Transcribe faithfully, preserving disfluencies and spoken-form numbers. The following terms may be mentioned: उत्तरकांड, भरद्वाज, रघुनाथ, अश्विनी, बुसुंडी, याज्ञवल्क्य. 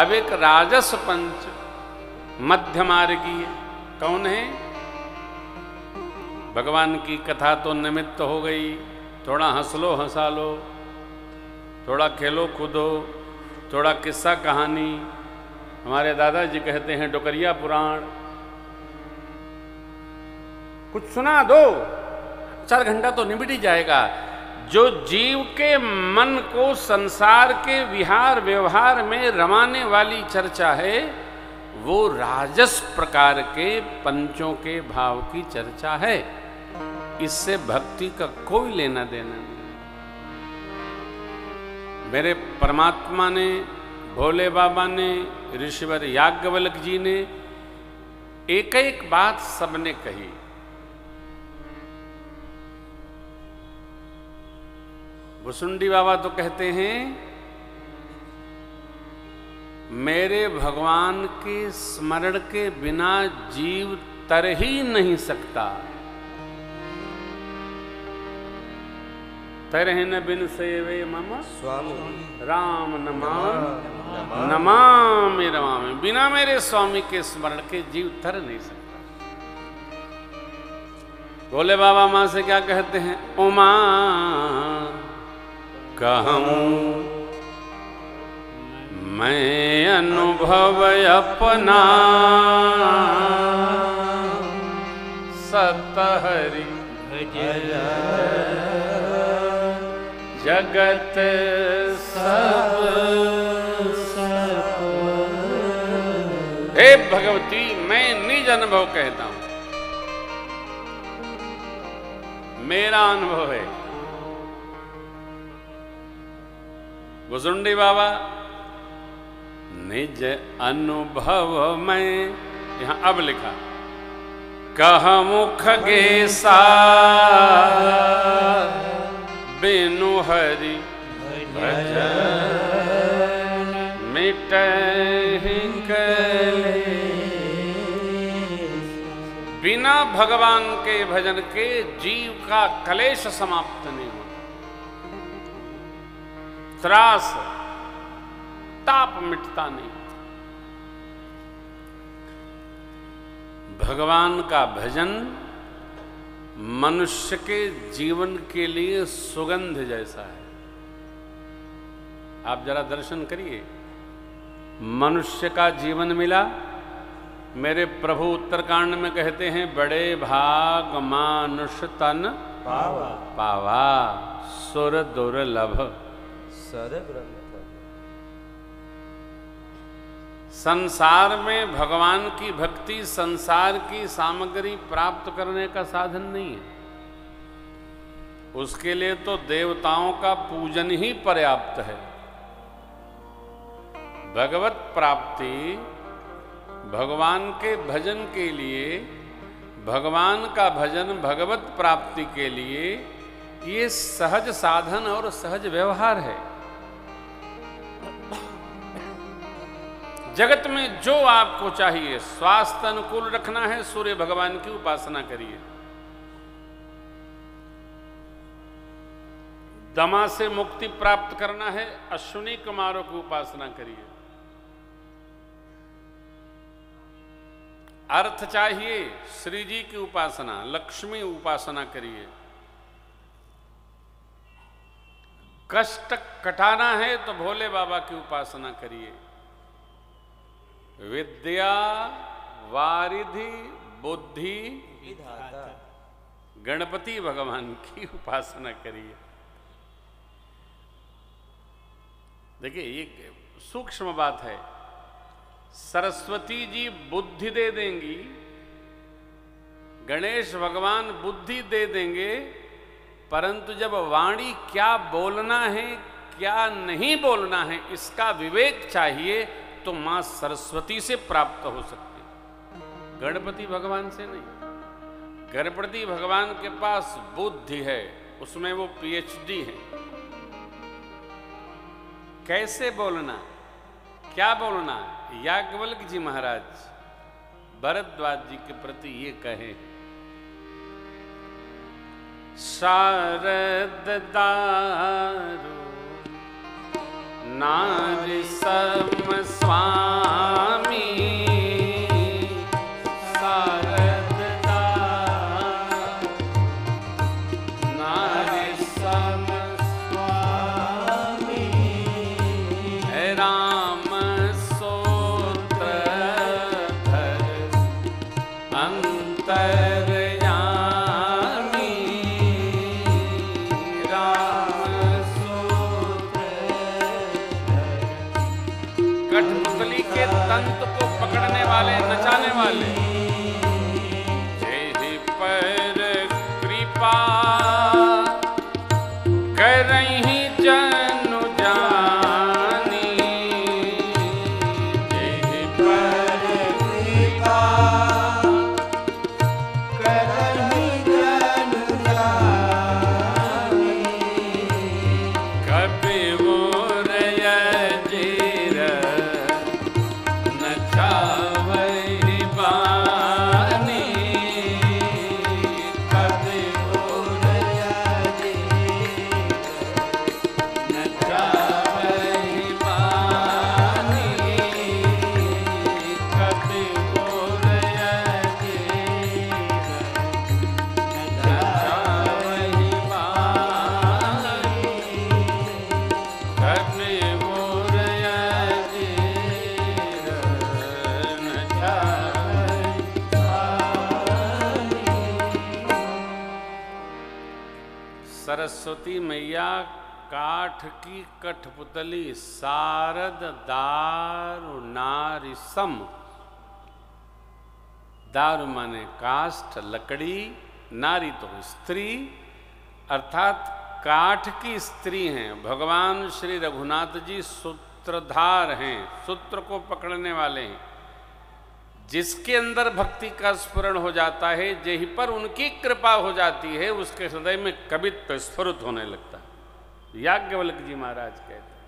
अब एक राजस पंच मध्यमार्गीय कौन है? भगवान की कथा तो निमित्त हो गई, थोड़ा हंस लो हंसा लो, थोड़ा खेलो कूदो, थोड़ा किस्सा कहानी। हमारे दादाजी कहते हैं डोकरिया पुराण, कुछ सुना दो, चार घंटा तो निबट ही जाएगा। जो जीव के मन को संसार के विहार व्यवहार में रमाने वाली चर्चा है, वो राजस प्रकार के पंचों के भाव की चर्चा है। इससे भक्ति का कोई लेना देना नहीं। मेरे परमात्मा ने, भोले बाबा ने, ऋषिवर याज्ञवल्क्य जी ने एक एक बात सबने कही। बुसुंडी बाबा तो कहते हैं, मेरे भगवान के स्मरण के बिना जीव तर ही नहीं सकता। तरहि न बिन सेवे मम स्वामी राम नमामि नमामि राम। बिना मेरे स्वामी के स्मरण के जीव तर नहीं सकता। भोले बाबा माँ से क्या कहते हैं? उमा कहूँ मैं अनुभव अपना, सतहरि भजया जगत सब सब। हे भगवती, मैं निज अनुभव कहता हूं, मेरा अनुभव है। बुसुंडी बाबा निज अनुभव में, यहां अब लिखा कहा मुख गेसा बिनु हरि भजन मिटहि कलेश। बिना भगवान के भजन के जीव का कलेश समाप्त नहीं होता, त्रास ताप मिटता नहीं। भगवान का भजन मनुष्य के जीवन के लिए सुगंध जैसा है। आप जरा दर्शन करिए, मनुष्य का जीवन मिला। मेरे प्रभु उत्तरकांड में कहते हैं, बड़े भाग मानुष तन पावा पावा सुर दुर्लभ सर ब्रह्म। संसार में भगवान की भक्ति संसार की सामग्री प्राप्त करने का साधन नहीं है। उसके लिए तो देवताओं का पूजन ही पर्याप्त है। भगवत प्राप्ति भगवान के भजन के लिए, भगवान का भजन भगवत प्राप्ति के लिए ये सहज साधन और सहज व्यवहार है। जगत में जो आपको चाहिए, स्वास्थ्य अनुकूल रखना है, सूर्य भगवान की उपासना करिए। दमा से मुक्ति प्राप्त करना है, अश्विनी कुमारों की उपासना करिए। अर्थ चाहिए, श्री जी की उपासना, लक्ष्मी उपासना करिए। कष्ट कटाना है तो भोले बाबा की उपासना करिए। विद्या वारिधि बुद्धि विधाता गणपति भगवान की उपासना करिए। देखिए ये सूक्ष्म बात है। सरस्वती जी बुद्धि दे देंगी, गणेश भगवान बुद्धि दे देंगे, परंतु जब वाणी क्या बोलना है क्या नहीं बोलना है इसका विवेक चाहिए तो मां सरस्वती से प्राप्त हो सकती, गणपति भगवान से नहीं। गणपति भगवान के पास बुद्धि है, उसमें वो पीएचडी है। कैसे बोलना, क्या बोलना, याज्ञवल्क्य जी महाराज भरद्वाज जी के प्रति ये कहे, शारद दारू नारी सम स्वामी। कठपुतली के तंत को पकड़ने वाले, नचाने वाले, जेहि पर कृपा कर रही जनु जानी, जेहि पर कृपा कर रही जनु जानी, कभी वो सरस्वती मैया काठ की कठपुतली सारद दारु नारी सम। दारु माने काष्ठ, लकड़ी, नारी तो स्त्री, अर्थात काठ की स्त्री हैं। भगवान श्री रघुनाथ जी सूत्रधार हैं, सूत्र को पकड़ने वाले हैं। जिसके अंदर भक्ति का स्फुरण हो जाता है, जही पर उनकी कृपा हो जाती है, उसके हृदय में कवित्व स्फुरित होने लगता है। याज्ञवल्क्य जी महाराज कहते हैं।